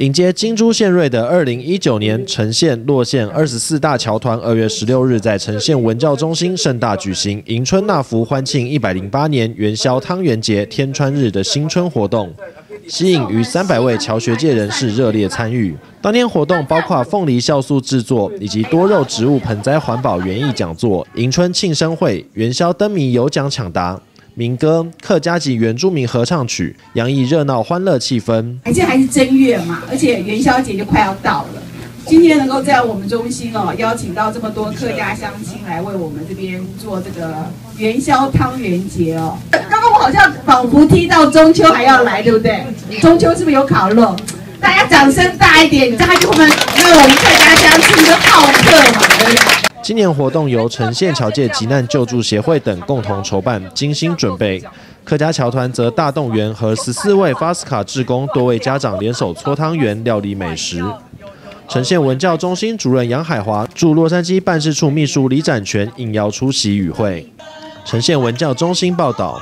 迎接金珠县瑞的2019年城县、洛县24大侨团2月16日在城县文教中心盛大举行迎春纳福欢庆108年元宵汤圆节天川日的新春活动，吸引逾300位侨学界人士热烈参与。当天活动包括凤梨酵素制作以及多肉植物盆栽环保园艺讲座、迎春庆生会、元宵灯谜有奖抢答。 民歌、客家及原住民合唱曲，洋溢热闹欢乐气氛。而且还是正月嘛，而且元宵节就快要到了。今天能够在我们中心邀请到这么多客家乡亲来为我们这边做这个元宵汤圆节刚刚我好像仿佛听到中秋还要来，对不对？中秋是不是有烤肉？大家掌声大一点，你知道他就我们客家乡亲的好客嘛，对不对？ 今年活动由城县侨界急难救助协会等共同筹办，精心准备。客家侨团则大动员和14位FASCA志工、多位家长联手搓汤圆、料理美食。城县文教中心主任杨海华驻洛杉矶办事处秘书李展全应邀出席与会。城县文教中心报道。